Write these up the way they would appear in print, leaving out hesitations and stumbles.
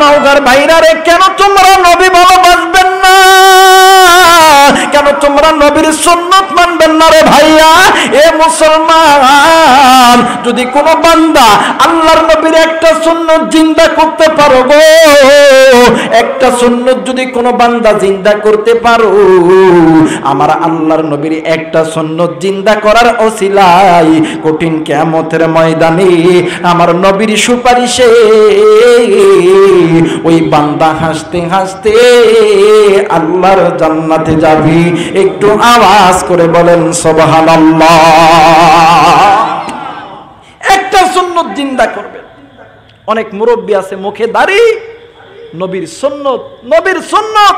নওগাঁর ভাইরা রে, কেন তোমরা নবী ভালোবাসবেন না, কেন তোমরা নবীর সুন্নাত মানবেন না রে ভাইয়া? এ মুসলমান, যদি কোনো বান্দা আল্লাহর নবীর একটা সুন্নাত জিন্দা করতে পারো গো, একটা সুন্নাত যদি কোনো বান্দা জিন্দা করতে পারো, আমার আল্লাহর নবীর একটা সুন্নাত জিন্দা করার ওসিলায় কঠিন কিয়ামতের ময়দানে আমার নবীর সুপারিশে ওই বান্দা হাসতে হাসতে আল্লাহর জান্নাতে যাবে। একটু আওয়াজ করে বলেন সুবহানাল্লাহ। একটা সুন্নত জিন্দা করবেন। অনেক মুরব্বি আছে মুখে দাড়ি, নবীর সুন্নত নবীর সুন্নত,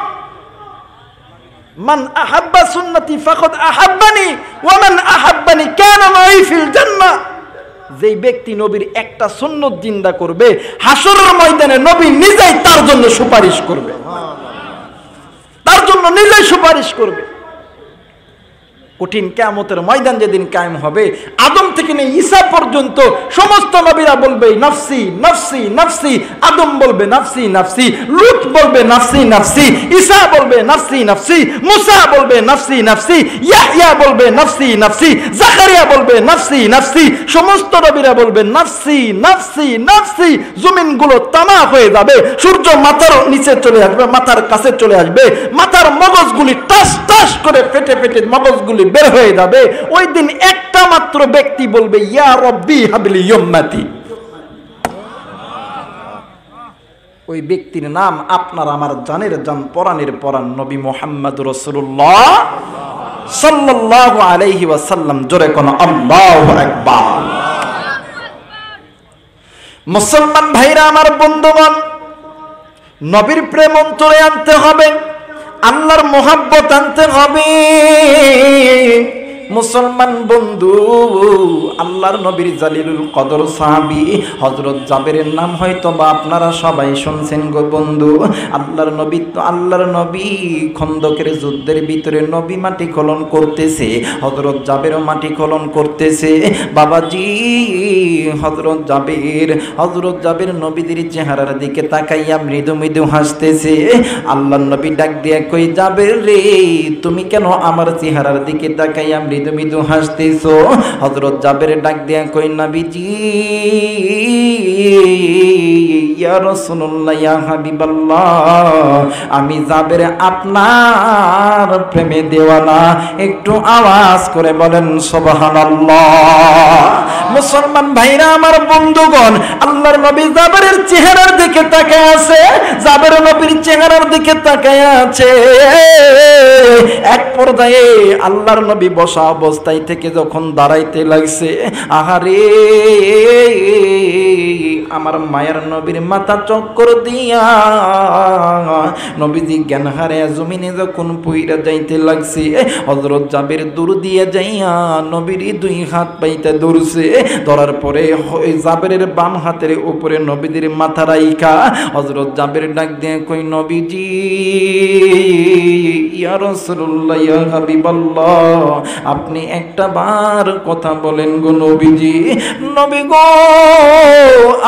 মান আহাব্বা সুন্নতি ফাকাদ আহাব্বানি ওয়া মান আহাব্বানি কানা মাই ফিল জান্নাহ। যেই ব্যক্তি নবীর একটা সুন্নত জিন্দা করবে, হাসরের ময়দানে নবী নিজেই তার জন্য সুপারিশ করবে, তার জন্য নিজেই সুপারিশ করবে। কঠিন কিয়ামতের ময়দান যেদিন কায়েম হবে, আদম থেকে নিয়ে ঈসা পর্যন্ত সমস্ত নবীরা বলবে নাফসি নাফসি নাফসি। আদম বলবে নাফসি নাফসি, লূত বলবে নাফসি নাফসি, ঈসা বলবে নাফসি নাফসি, মুসা বলবে নাফসি নাফসি, ইয়াহইয়া বলবে নাফসি নাফসি, জাকারিয়া বলবে নাফসি নাফসি। সমস্ত নবীরা বলবে নাফসি নাফসি নাফসি। জমিনগুলো তামা হয়ে যাবে, সূর্য মাথার নিচে চলে আসবে, মাথার কাছে চলে আসবে, মাথার মগজগুলি টাস টাস করে ফেটে ফেটে মগজগুলি বের হয়ে যাবে। ওই দিন একটা মাত্র ব্যক্তি বলবে ইয়া রব্বি হাবলি উম্মতি। ওই ব্যক্তির নাম আপনার আমার জানের জান, পরাণের পরাণ নবী মুহাম্মদ রাসূলুল্লাহ সাল্লাল্লাহু আলাইহি ওয়াসাল্লাম। জোরে কোন আল্লাহু আকবার। মুসলমান ভাইরা, আমার বন্ধুগণ, নবীর প্রেম অন্তরে আনতে হবে, আল্লাহর মোহাব্বত আনতে হবে। মুসলমান বন্ধু, আল্লাহর নবীর জালিলুল কদর সাহাবী হযরত জাবেরের নাম হয়তো বা আপনারা সবাই শুনছেন গো বন্ধু। আল্লাহর নবী খন্দকের যুদ্ধের ভিতরে নবী মাটি খনন করতেছে, হযরত জাবেরও মাটি খনন করতেছে। বাবাজি, হযরত জাবের নবীদের চেহারার দিকে তাকাইয়া মৃদু মৃদু হাসতেছে। আল্লাহর নবী ডাক দিয়া কই জাবের রে, তুমি কেন আমার চেহারার দিকে তাকাইয়া মৃদু মৃদু হাসতেছো? হযরত জাবের ডাক দিয়া কই নবীজি ইয়া রাসূলুল্লাহ ইয়া হাবিবাল্লাহ, আমি জাবের আপনার প্রেমে দেওয়ানা। একটু আওয়াজ করে বলেন সুবহানাল্লাহ। মুসলমান ভাইরা, আমার বন্ধুগণ, আল্লাহর নবী জাবেরের চেহারার দিকে তাকায় আছে, জাবের নবীর চেহারার দিকে তাকায় আছে। এক পর্যায়ে আল্লাহর নবী বসা অবস্থায় থেকে যখন দাঁড়াইতে লাগছে, আহারে আমার মায়ের নবীর মাথা চক্কর দিয়া নবীজি জ্ঞান হারায়া জমিনে যখন পইরা যাইতে লাগছে, হযরত জাবের দূর দিয়ে যাইয়া নবীর দুই হাত পাইতে ধরছে। ধরার পরে জাবেরের বাম হাতের উপরে নবীজির মাথা রাইখা হযরত জাবের ডাক দিয়ে কই নবীজি ইয়া রাসূলুল্লাহ ইয়া হাবিবাল্লাহ, আপনি একটা বার কথা বলেন গো নবীজি। নবী গো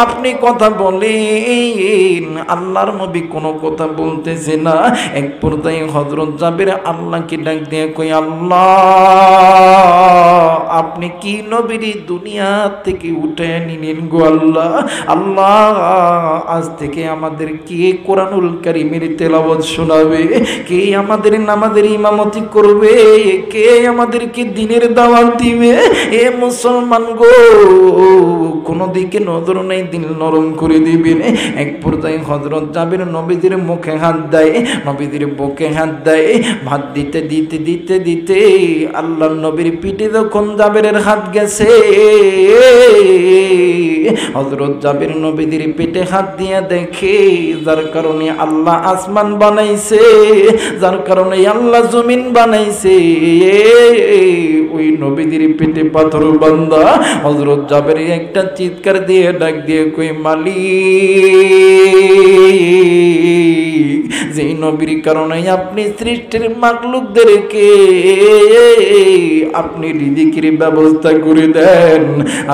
আপনি কথা বলেন, আল্লাহর নবী কোনো কথা বলতেছে না। এক পর্যায়ে হযরত জাবের আল্লাহকে ডাক দিয়ে কই আল্লাহ, আপনি কি নবীর দুনিয়া থেকে উঠে নিলেন গো আল্লাহ? আল্লাহ, আজ থেকে আমাদের কে কোরআনুল কারীমের তেলাওয়াত শোনাবে, কে আমাদের নামাজের ইমামতি করবে, কে আমাদেরকে দিনের দাওয়াত দিবে? এ মুসলমান গো, কোন দিকে নজর নেই, দিল নরম করে দিবেন। এক পর্যায়ে হযরত জাবের নবীজির মুখে হাত দেয়, নবীজির বুকে হাত দেয়। ভাত দিতে দিতে দিতে দিতে আল্লাহর নবীর পিঠে যখন জাবেরের হাত গেছে, হযরত জাবের নবীজির পেটে হাত দিয়ে দেখে যার কারণে আল্লাহ আসমান বানাইছে, যার কারণে আল্লাহ জমিন বানাইছে, ওই নবীজির পেটে পাথর বান্দা। হযরত জাবের একটা চিৎকার দিয়ে ডাক দিয়ে কই মালিক, যেই নবীর কারণেই আপনি সৃষ্টির মাখলুকদেরকে আপনি রিজিকের ব্যবস্থা করে দেন।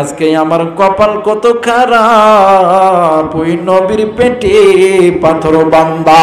আজকে আমার কপাল কত খারাপ, ওই নবীর পেটে পাথর বান্দা।